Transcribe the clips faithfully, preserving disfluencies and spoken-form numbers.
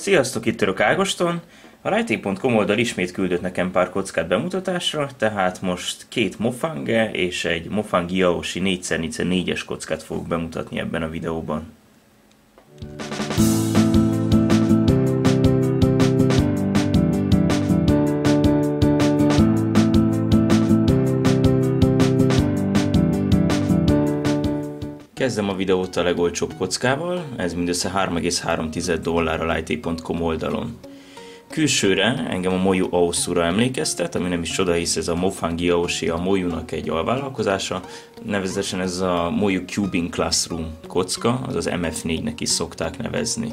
Sziasztok, itt Török Ágoston! A lightake pont com oldal ismét küldött nekem pár kockát bemutatásra, tehát most két Mofangge és egy Mofang Yahoshi négy négyes kockát fogok bemutatni ebben a videóban. Kezdem a videót a legolcsóbb kockával, ez mindössze három egész három tized dollár a lightake pont com oldalon. Külsőre engem a MoYu Aoszura emlékeztet, ami nem is csoda, hisz ez a Mofang Yahoshi a MoYunak egy alvállalkozása, nevezetesen ez a MoYu Cubing Classroom kocka, azaz em ef négynek is szokták nevezni.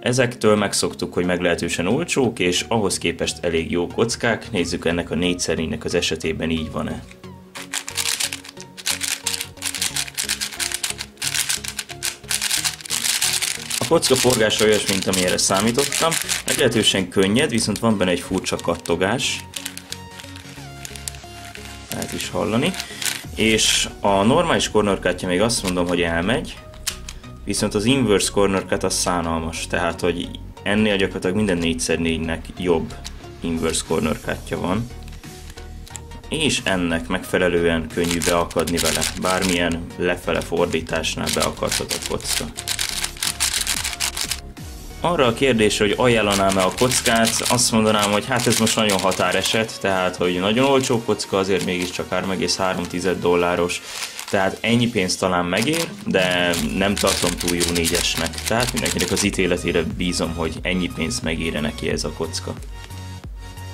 Ezektől megszoktuk, hogy meglehetősen olcsók, és ahhoz képest elég jó kockák, nézzük ennek a négy négynek az esetében így van-e. A kocka forgása olyas, mint amire számítottam, meglehetősen könnyed, viszont van benne egy furcsa kattogás. Lehet is hallani. És a normális corner cutja még azt mondom, hogy elmegy, viszont az inverse corner cut az szánalmas, tehát hogy ennél gyakorlatilag minden négy négynek jobb inverse corner cutja van. És ennek megfelelően könnyű beakadni vele, bármilyen lefele fordításnál beakadhat a kocka. Arra a kérdésre, hogy ajánlanám-e a kockát, azt mondanám, hogy hát ez most nagyon határeset, tehát hogy nagyon olcsó kocka, azért mégiscsak három egész három tized dolláros, tehát ennyi pénzt talán megér, de nem tartom túl jó négyesnek, tehát mindenkinek az ítéletére bízom, hogy ennyi pénzt megére neki ez a kocka.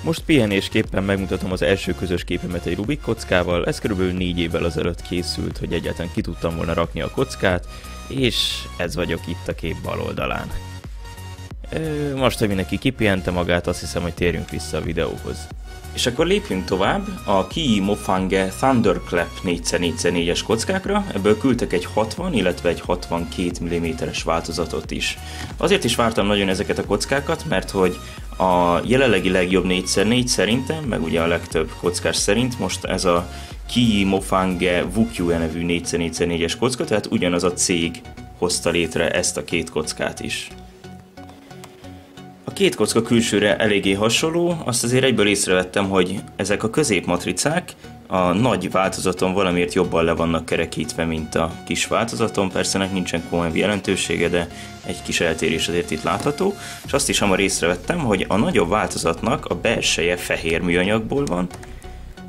Most pihenésképpen megmutatom az első közös képemet egy Rubik kockával, ez kb. négy évvel azelőtt készült, hogy egyáltalán ki tudtam volna rakni a kockát, és ez vagyok itt a kép bal oldalán. Most, hogy mindenki kipihente magát, azt hiszem, hogy térjünk vissza a videóhoz. És akkor lépjünk tovább a Qiyi Mofangge Thunderclap négy négyes kockákra, ebből küldtek egy hatvan, illetve egy hatvankét milliméteres változatot is. Azért is vártam nagyon ezeket a kockákat, mert hogy a jelenlegi legjobb négy négy szerintem, meg ugye a legtöbb kockás szerint most ez a Qiyi Mofangge Wukye nevű négy négyes kocka, tehát ugyanaz a cég hozta létre ezt a két kockát is. A két kocka külsőre eléggé hasonló, azt azért egyből észrevettem, hogy ezek a középmatricák a nagy változaton valamiért jobban le vannak kerekítve, mint a kis változaton. Persze ennek nincsen komoly jelentősége, de egy kis eltérés azért itt látható. És azt is hamar észrevettem, hogy a nagyobb változatnak a belseje fehér műanyagból van,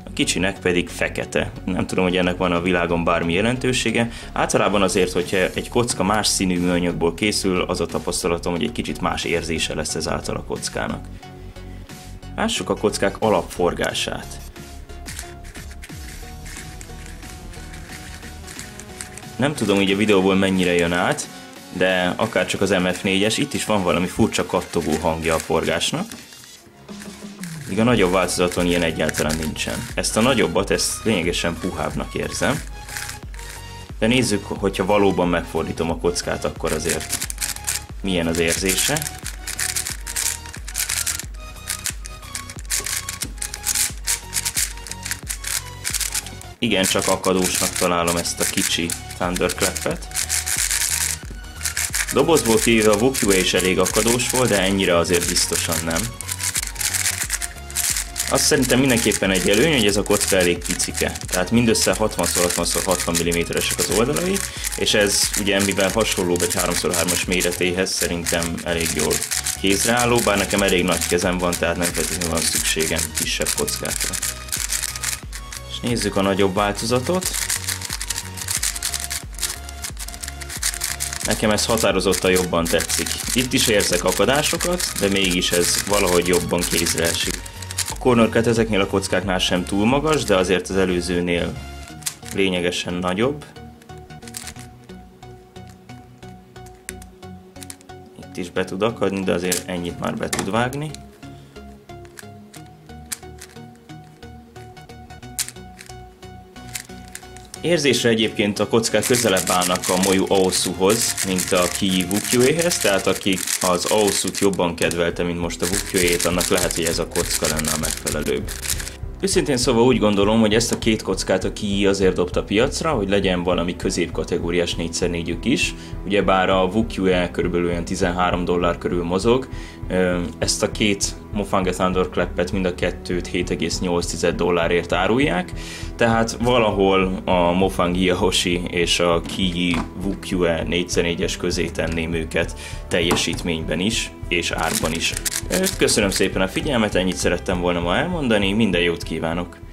a kicsinek pedig fekete. Nem tudom, hogy ennek van a világon bármi jelentősége. Általában azért, hogyha egy kocka más színű műanyagból készül, az a tapasztalatom, hogy egy kicsit más érzése lesz ezáltal a kockának. Lássuk a kockák alapforgását. Nem tudom így a videóból mennyire jön át, de akárcsak az em ef négyes, itt is van valami furcsa kattogó hangja a forgásnak. Míg a nagyobb változaton ilyen egyáltalán nincsen. Ezt a nagyobbat, ezt lényegesen puhábbnak érzem. De nézzük, hogyha valóban megfordítom a kockát, akkor azért milyen az érzése. Igen, csak akadósnak találom ezt a kicsi Thunderclap-et. Dobozból kivéve a Wookiee is elég akadós volt, de ennyire azért biztosan nem. Azt szerintem mindenképpen egy előny, hogy ez a kocka elég picike, tehát mindössze hatvan hatvan hatvan milliméteresek az oldalai, és ez ugye mivel hasonló egy három hármas méretéhez szerintem elég jól kézreálló, bár nekem elég nagy kezem van, tehát nem feltétlenül van szükségem kisebb kockákra. És nézzük a nagyobb változatot. Nekem ez határozottan jobban tetszik. Itt is érzek akadásokat, de mégis ez valahogy jobban kézre esik. A corner cut ezeknél a kockáknál sem túl magas, de azért az előzőnél lényegesen nagyobb. Itt is be tud akadni, de azért ennyit már be tud vágni. Érzésre egyébként a kockák közelebb állnak a MoYu Aosuhoz, mint a Qiyi Wukyehez, tehát aki az Aosut jobban kedvelte, mint most a Wukyeét, annak lehet, hogy ez a kocka lenne a megfelelőbb. Őszintén szóval úgy gondolom, hogy ezt a két kockát a Qiyi azért dobta piacra, hogy legyen valami középkategóriás négy négyük is, ugyebár a Wookiee körülbelül olyan tizenhárom dollár körül mozog, ezt a két Mofangge Thunderclap-et mind a kettőt hét egész nyolc tized dollárért árulják, tehát valahol a Mofang Yahoshi és a Qiyi Wukye négy négyes közé tenném őket teljesítményben is és árban is. Köszönöm szépen a figyelmet, ennyit szerettem volna ma elmondani, minden jót kívánok!